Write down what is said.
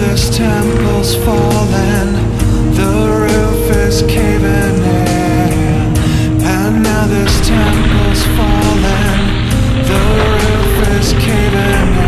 This temple's fallen, the roof is caving in. And now this temple's fallen, the roof is caving in.